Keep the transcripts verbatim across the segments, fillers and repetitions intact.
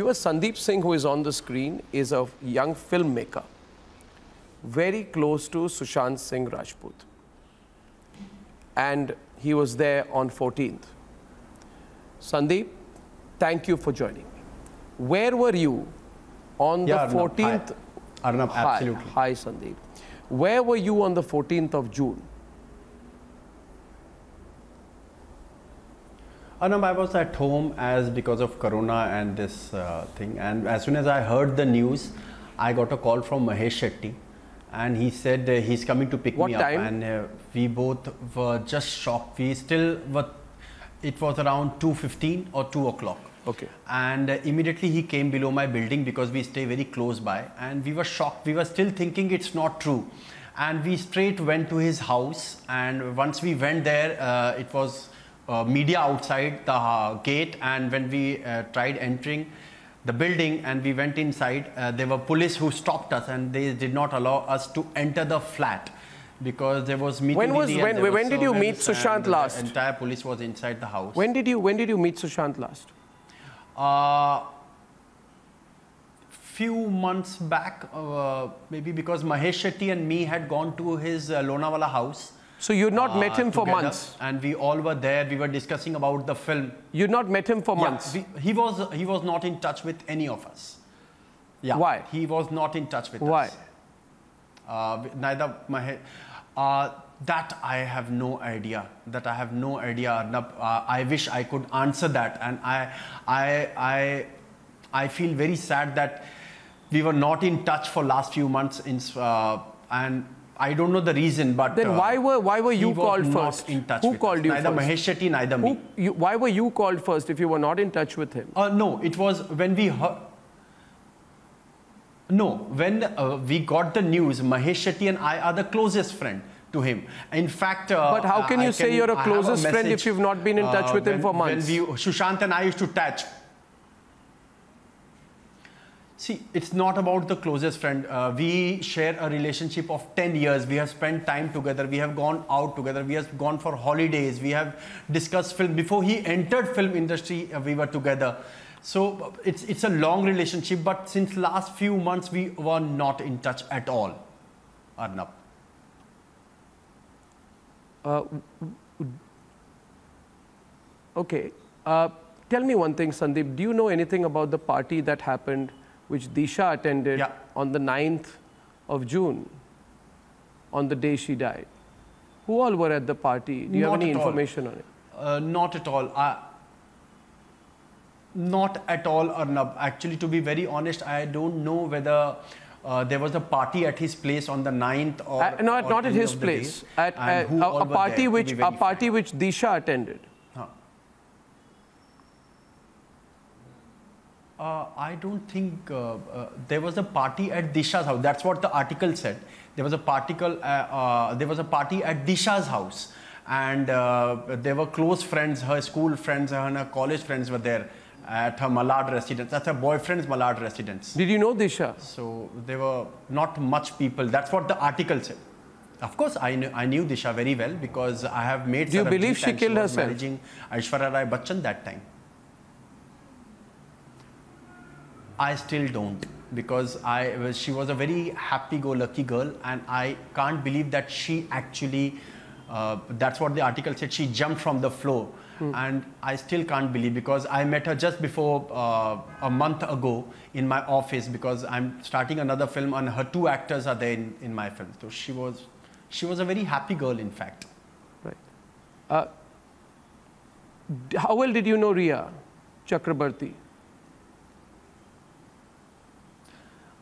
Viewer, Sandip Singh, who is on the screen, is a young filmmaker, very close to Sushant Singh Rajput. And he was there on fourteenth. Sandip, thank you for joining me. Where were you on yeah, the Arnab, fourteenth? Hi. Arnab, hi, absolutely. Hi, Sandip. Where were you on the fourteenth of June? Arnab, I was at home as because of Corona and this uh, thing. And as soon as I heard the news, I got a call from Mahesh Shetty. And he said uh, he's coming to pick what me time? up. And uh, we both were just shocked. We still were, it was around two fifteen or two o'clock. Okay. And uh, immediately he came below my building because we stay very close by. And we were shocked. We were still thinking it's not true. And we straight went to his house. And once we went there, uh, it was... Uh, media outside the uh, gate, and when we uh, tried entering the building and we went inside, uh, there were police who stopped us and they did not allow us to enter the flat because there was meeting. When was when? When did you meet Sushant last? The entire police was inside the house. When did you when did you meet Sushant last? Uh, few months back, uh, maybe, because Mahesh Shetty and me had gone to his uh, Lonawala house. So you'd not uh, met him together for months, and we all were there. We were discussing about the film. You'd not met him for yeah, months. We, he was he was not in touch with any of us. Yeah. Why? He was not in touch with Why? us. Why? Uh, neither Mahesh. Uh, that I have no idea. That I have no idea. Arnab, uh, I wish I could answer that, and I I I I feel very sad that we were not in touch for last few months. In uh, and. I don't know the reason, but then uh, why were why were you called first? Who called us? you neither first? Neither Mahesh Shetty, neither Who, me. You, why were you called first if you were not in touch with him? Uh, no, it was when we heard. No, when uh, we got the news, Mahesh Shetty and I are the closest friend to him. In fact, uh, but how can you I say can, you're a closest a friend if you've not been in touch uh, with when, him for months? When we, Sushant and I used to touch. See, it's not about the closest friend. Uh, we share a relationship of ten years. We have spent time together. We have gone out together. We have gone for holidays. We have discussed film. Before he entered film industry, uh, we were together. So it's, it's a long relationship. But since last few months, we were not in touch at all, Arnab. Uh, okay. Uh, tell me one thing, Sandip. Do you know anything about the party that happened, which Disha attended yeah. on the ninth of June, on the day she died? Who all were at the party? Do you not have any information all. on it? Uh, not at all. I, not at all, Arnab. Actually, to be very honest, I don't know whether uh, there was a party at his place on the ninth or... Uh, not or not at his place. At, uh, who a, all a party, there, which, a party which Disha attended. Uh, I don't think uh, uh, there was a party at Disha's house. That's what the article said. There was a particle. Uh, uh, there was a party at Disha's house, and uh, there were close friends. Her school friends and her college friends were there at her Malad residence. That's her boyfriend's Malad residence. Did you know Disha? So there were not much people. That's what the article said. Of course, I knew, I knew Disha very well because I have made. Do you believe she killed herself? Managing Aishwarya Rai Bachchan that time. I still don't, because I, she was a very happy-go-lucky girl, and I can't believe that she actually, uh, that's what the article said, she jumped from the floor. Mm. And I still can't believe, because I met her just before uh, a month ago in my office, because I'm starting another film and her two actors are there in, in my film. So she was, she was a very happy girl, in fact. Right. Uh, how well did you know Rhea Chakrabarti?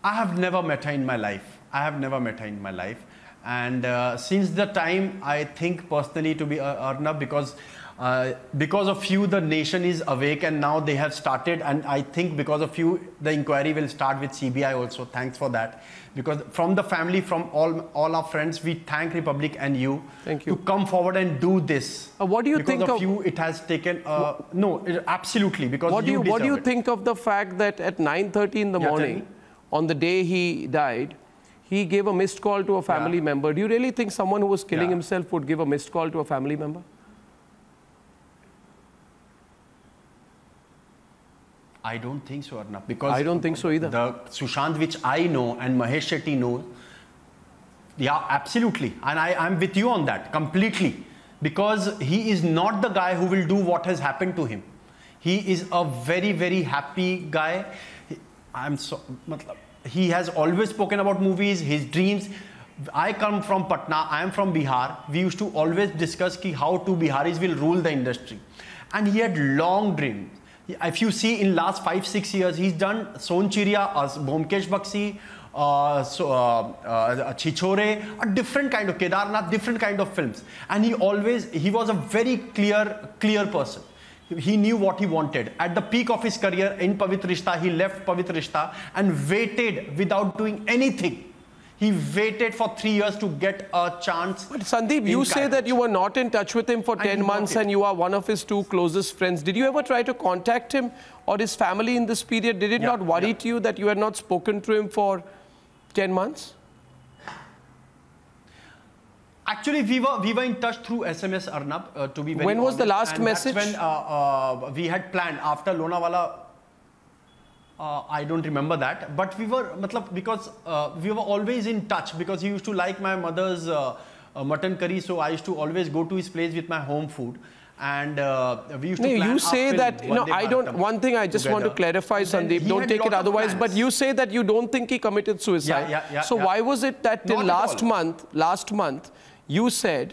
I have never met her in my life. I have never met her in my life. And uh, since the time, I think personally to be uh, Arnab, because uh, because of you, the nation is awake, and now they have started. And I think because of you, the inquiry will start with C B I also. Thanks for that. Because from the family, from all, all our friends, we thank Republic and you, thank you, to come forward and do this. Uh, what do you because think of... Because of you, it has taken... Uh, no, it, absolutely, because what you do you, What do you it. think of the fact that at nine thirty in the yeah, morning... on the day he died, he gave a missed call to a family yeah. member. Do you really think someone who was killing yeah. himself would give a missed call to a family member? I don't think so, Arnab. Because I don't think so either. The Sushant which I know and Mahesh Shetty knows, yeah, absolutely. And I, I'm with you on that completely. Because he is not the guy who will do what has happened to him. He is a very, very happy guy. I'm so, he has always spoken about movies, his dreams. I come from Patna, I am from Bihar. We used to always discuss ki how two Biharis will rule the industry. And he had long dreams. If you see in last five, six years, he's done Son Chiriya, Byomkesh Bakshy, Uh, so, uh, uh, Chichore, a different kind of Kedarnath, different kind of films. And he always, he was a very clear, clear person. He knew what he wanted. At the peak of his career in Pavitra Rishta, he left Pavitra Rishta and waited without doing anything. He waited for three years to get a chance. But Sandeep, you say that you were not in touch with him for ten months and you are one of his two closest friends. Did you ever try to contact him or his family in this period? Did it not worry to you that you had not spoken to him for ten months? Actually, we were we were in touch through S M S, Arnab, uh, to be very When honest. was the last and message? That's when uh, uh, we had planned after Lonawala, uh, I don't remember that. But we were, matlab, because uh, we were always in touch because he used to like my mother's uh, uh, mutton curry. So I used to always go to his place with my home food. And uh, we used no, to plan you say that you know I don't one thing I just together. want to clarify Sandeep don't take it otherwise plans. But you say that you don't think he committed suicide, yeah, yeah, yeah, so yeah. why was it that till last month last month you said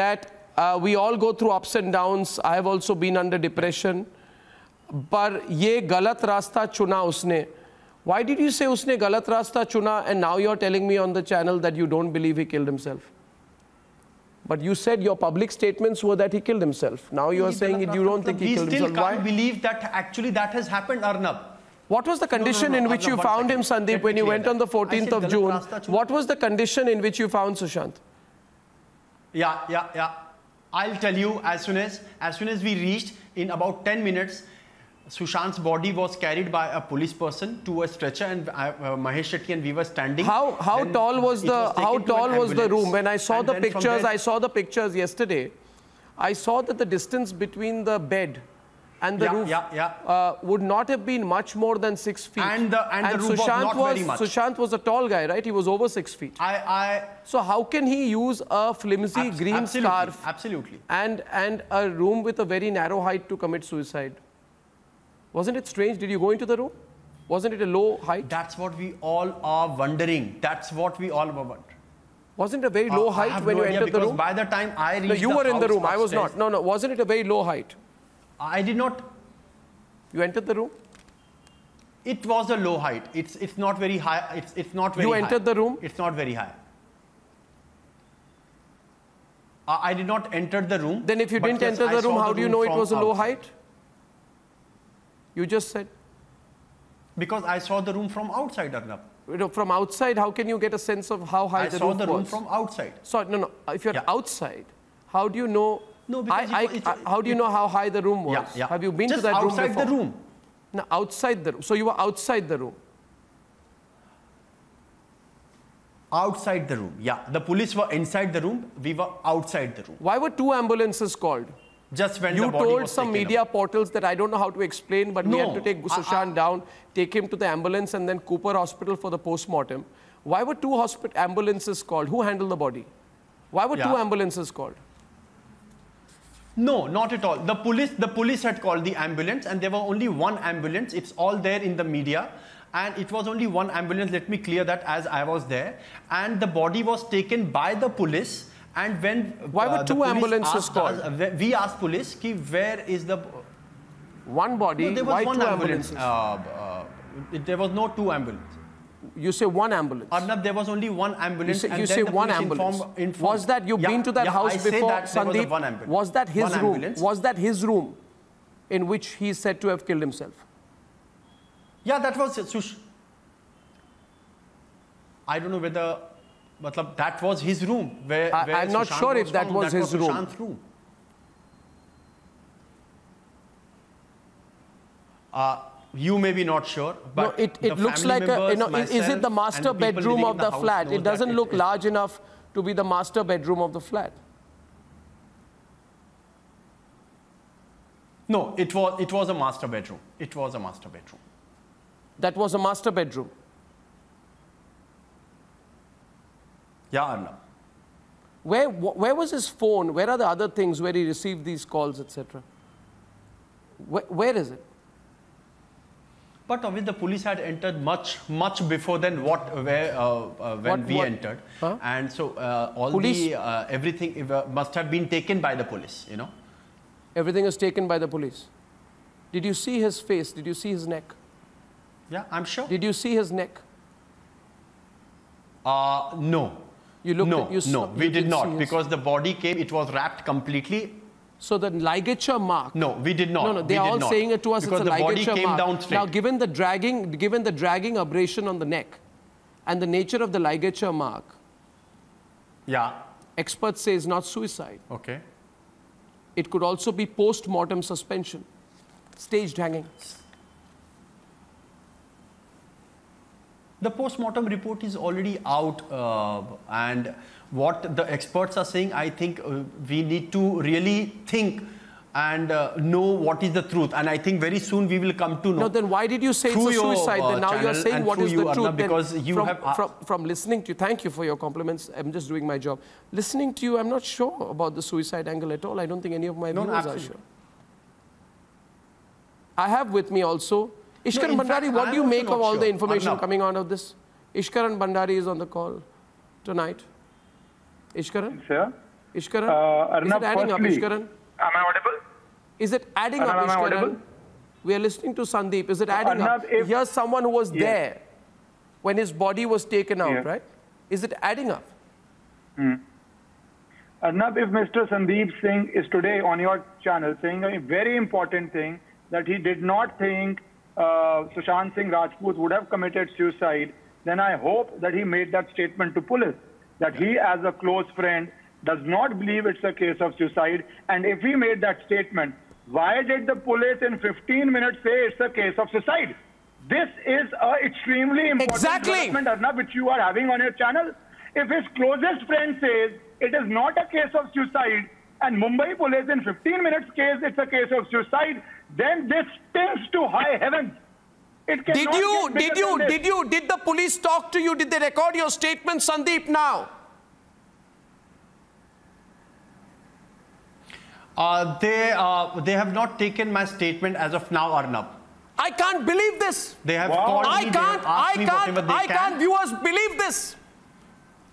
that uh, we all go through ups and downs, I have also been under depression, par ye galat rasta chuna usne. Why did you say usne galat rasta chuna and now you're telling me on the channel that you don't believe he killed himself? But you said your public statements were that he killed himself. Now you are saying you don't think he killed himself. We still can't believe that actually that has happened, Arnab. What was the condition in which you found him, Sandeep, when you went on the fourteenth of June? What was the condition in which you found Sushant? Yeah, yeah, yeah. I'll tell you as soon as, as soon as we reached, in about ten minutes, Sushant's body was carried by a police person to a stretcher, and uh, Mahesh Shetty and we were standing. How how then tall was the was how tall was the room? When I saw and the pictures, I saw the pictures yesterday. I saw that the distance between the bed and the yeah, roof yeah, yeah. Uh, would not have been much more than six feet. And the and, and the roof Sushant was not was, very much. Sushant was a tall guy, right? He was over six feet. I I. So how can he use a flimsy abs green absolutely, scarf? Absolutely. And and a room with a very narrow height to commit suicide? Wasn't it strange? Did you go into the room? Wasn't it a low height? That's what we all are wondering. That's what we all were wondering. Wasn't it a very low uh, height when no you entered the room? By the time I reached the house, no, you were in the room. I was not. No, no. Wasn't it a very low height? I did not. You entered the room? It was a low height. It's it's not very high. It's it's not very high. You entered the room? It's not very high. Uh, I did not enter the room. Then if you didn't enter the room, how do you know it was a low height? You just said? Because I saw the room from outside, Arnab. From outside, how can you get a sense of how high I the roof was? I saw the room from outside. So, no, no. If you're yeah. outside, how do you know? No, because I, it, I, it, how do you know how high the room was? Yeah, yeah. Have you been just to that room before? Outside the room. No, outside the room. So you were outside the room. Outside the room. Yeah. The police were inside the room. We were outside the room. Why were two ambulances called? Just when you the body told was some media up. portals that I don't know how to explain, but no, we had to take Sushant down, take him to the ambulance and then Cooper Hospital for the post-mortem. Why were two ambulances called? Who handled the body? Why were yeah. two ambulances called? No, not at all. The police, the police had called the ambulance and there were only one ambulance. It's all there in the media. And it was only one ambulance. Let me clear that as I was there. And the body was taken by the police. And when why were uh, two ambulances called? Us, we asked police, ki where is the one body? No, there was why one two ambulance. Uh, uh, there was no two ambulances. You say one ambulance. Arnab, there was only one ambulance. You say, and you then say the one ambulance. Informed, informed. Was that you've yeah, been to that yeah, house I before, Sandeep? Was, was that his one room? Ambulance. Was that his room, in which he is said to have killed himself? Yeah, that was Sush. I don't know whether. Matlab, that was his room. Where, where I'm not Sushant sure if that was, that was his room. room. Uh, you may be not sure, but no, it, it looks like members, a, you know, myself, is it the master the bedroom of the, the flat? It doesn't look it large enough to be the master bedroom of the flat. No, it was, it was a master bedroom. It was a master bedroom. That was a master bedroom? Yeah, Arnab. Where, where was his phone? Where are the other things where he received these calls, et cetera? Where, where is it? But Amit, the police had entered much, much before than what where uh, uh, when what, we what? entered, huh? And so uh, all police? the uh, everything must have been taken by the police. You know, everything is taken by the police. Did you see his face? Did you see his neck? Yeah, I'm sure. Did you see his neck? Uh, no. You looked no, at, you no, we did not, because the body came, it was wrapped completely. So the ligature mark... No, we did not. No, no, they are all saying it to us, because it's a ligature mark. Because the body came down straight. Now, given the dragging, given the dragging abrasion on the neck and the nature of the ligature mark... Yeah. Experts say it's not suicide. Okay. It could also be post-mortem suspension, staged hanging. The post-mortem report is already out, uh, and what the experts are saying, I think uh, we need to really think and uh, know what is the truth. And I think very soon we will come to know. No, then why did you say it's a suicide? Your, uh, then now you're saying what is you, the truth. Arnab, because you from, have from, from listening to you, thank you for your compliments. I'm just doing my job. Listening to you, I'm not sure about the suicide angle at all. I don't think any of my no, viewers no, are sure. I have with me also Ishkaran no, Bhandari, fact, what do you make of all sure. the information coming out of this? Ishkaran Bhandari is on the call tonight. Ishkaran? Sure. Ishkaran? Uh, Arnab, is it adding up, Ishkaran? Am I audible? Is it adding Arnab, up, Ishkaran? We are listening to Sandeep. Is it adding Arnab, up? If, Here's someone who was yes. there when his body was taken out, yes. right? Is it adding up? Hmm. Arnab, if Mister Sandip Singh is today on your channel saying a very important thing, that he did not think Uh, Sushant Singh Rajput would have committed suicide, then I hope that he made that statement to police, that he as a close friend does not believe it's a case of suicide. And if he made that statement, why did the police in fifteen minutes say it's a case of suicide? This is an extremely important exactly. development, Arnab, which you are having on your channel. If his closest friend says it is not a case of suicide, and Mumbai police in fifteen minutes case, it's a case of suicide, then this stinks to high heavens. It cannot Did you, did you, did you, did the police talk to you? Did they record your statement, Sandeep, now? Uh, they, uh, they have not taken my statement as of now, Arnab. I can't believe this. They have wow. called I me, can't, I me can't, they I can. can't viewers believe this.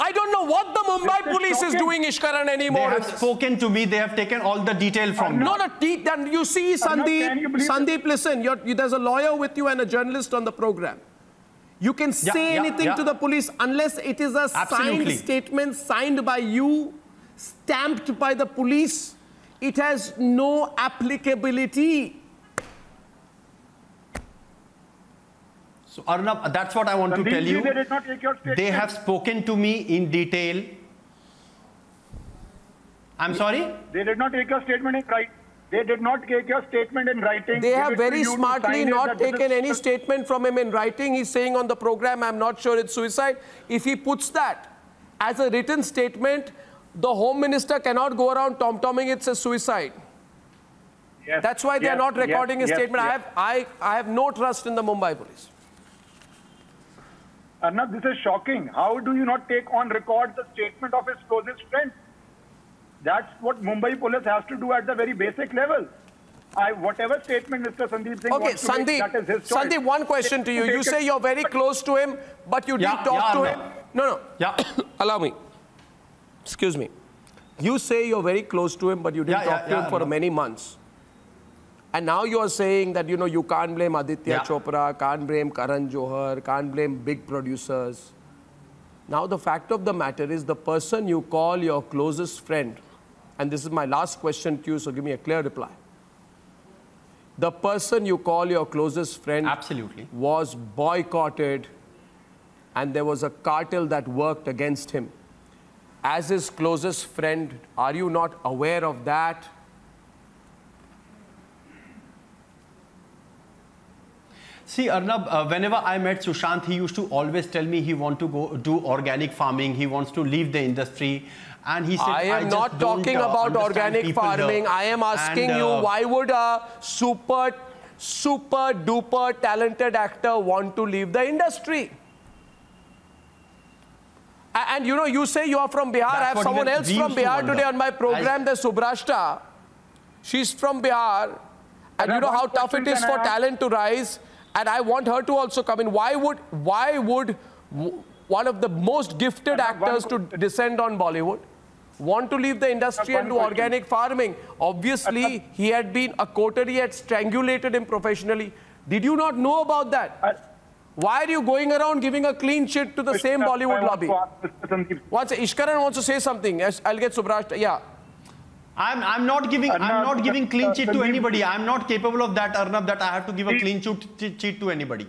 I don't know what the Mumbai this police is, is doing, Ishkaran, anymore. They have spoken to me. They have taken all the detail from me. No, no, then you see, Sandeep, you Sandeep, listen, you're, you, there's a lawyer with you and a journalist on the program. You can yeah, say yeah, anything yeah. to the police unless it is a Absolutely. signed statement, signed by you, stamped by the police. It has no applicability. So, Arnab, that's what I want Sandeep to tell you. They, did not take your they have spoken to me in detail. I'm they, sorry? They did not take your statement in writing. They did not take your statement in writing. They Give have very smartly not taken any statement from him in writing. He's saying on the program, I'm not sure it's suicide. If he puts that as a written statement, the Home Minister cannot go around tom-tomming it as suicide. Yes, that's why yes, they are not recording yes, his yes, statement. Yes. I, have, I, I have no trust in the Mumbai police. Arnab, this is shocking. How do you not take on record the statement of his closest friend? That's what Mumbai police has to do at the very basic level. I, whatever statement Mister Sandeep Singh okay, wants to Sandeep, make, that is his choice. Sandeep, one question to you. You say you're very close to him, but you yeah, did talk yeah, to no. him. No, no. Yeah. Allow me. Excuse me. You say you're very close to him, but you didn't yeah, talk yeah, to yeah, him for no. many months. And now you are saying that, you know, you can't blame Aditya yeah. Chopra, can't blame Karan Johar, can't blame big producers. Now the fact of the matter is the person you call your closest friend, and this is my last question to you, so give me a clear reply. The person you call your closest friend Absolutely. was boycotted, and there was a cartel that worked against him. As his closest friend, are you not aware of that? See, Arnab, uh, whenever I met Sushant, he used to always tell me he wants to go do organic farming, he wants to leave the industry. And he said, I am I not talking uh, about organic farming. Here. I am asking and, uh, you, why would a super, super duper talented actor want to leave the industry? And you know, you say you are from Bihar. I have someone else from Bihar today on my program, the Subrashtra. She's from Bihar. And you know how tough it is for talent to rise. And I want her to also come in. Why would, why would one of the most gifted actors to descend on Bollywood want to leave the industry and do organic farming? Obviously, he had been a coterie, had strangulated him professionally. Did you not know about that? Why are you going around giving a clean shit to the Ishkaran, same Bollywood lobby? Once Ishkaran wants to say something, I'll get Subrashtra. Yeah, I'm I'm not giving Arnab, I'm not giving clean sheet uh, to anybody. I'm not capable of that, Arnab. That I have to give a clean sheet to anybody.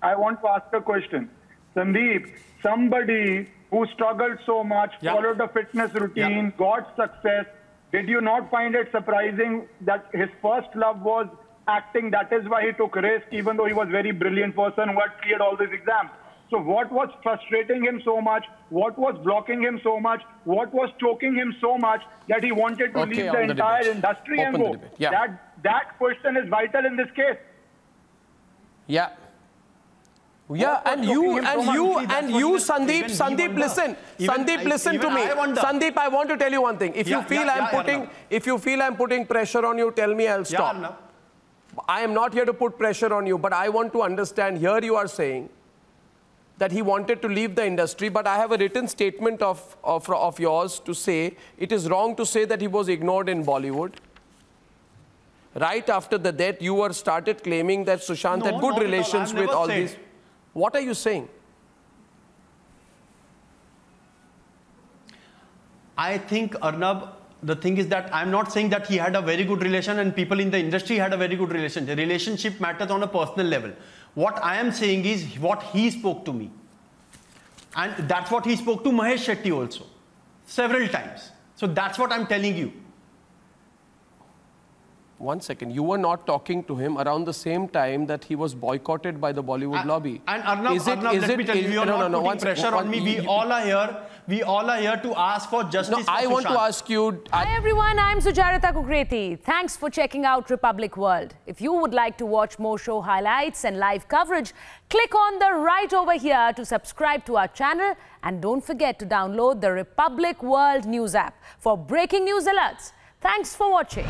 I want to ask a question, Sandip. Somebody who struggled so much, yeah. followed a fitness routine, yeah. got success. Did you not find it surprising that his first love was acting? That is why he took risk, even though he was a very brilliant person who had cleared all these exams. So what was frustrating him so much? What was blocking him so much? What was choking him so much that he wanted to okay, leave the entire the industry Open and go? Yeah. That, that question is vital in this case. Yeah. Yeah, and you, and so you, and you, Sandip, Sandip, listen, Sandip, listen to me. Sandip, I want to tell you one thing. If yeah, you feel yeah, I'm yeah, putting, yeah, if you feel I'm putting pressure on you, tell me, I'll stop. Yeah, I am not here to put pressure on you, but I want to understand. Here you are saying that he wanted to leave the industry, but I have a written statement of, of, of yours to say it is wrong to say that he was ignored in Bollywood. Right after the death, you were started claiming that Sushant no, had good relations all. with all said. these. What are you saying? I think, Arnab, the thing is that I'm not saying that he had a very good relation and people in the industry had a very good relation. The relationship matters on a personal level. What I am saying is what he spoke to me. And that's what he spoke to Mahesh Shetty also, several times. So that's what I'm telling you. One second, you were not talking to him around the same time that he was boycotted by the Bollywood and, lobby. And Arnab, is it, Arnab is let it, me tell you, you are no, not no, no, putting pressure one, on me. We all are here. We all are here to ask for justice no, for I Sushant. want to ask you... I Hi everyone, I'm Sujata Kukreti. Thanks for checking out Republic World. If you would like to watch more show highlights and live coverage, click on the right over here to subscribe to our channel. And don't forget to download the Republic World News app for breaking news alerts. Thanks for watching.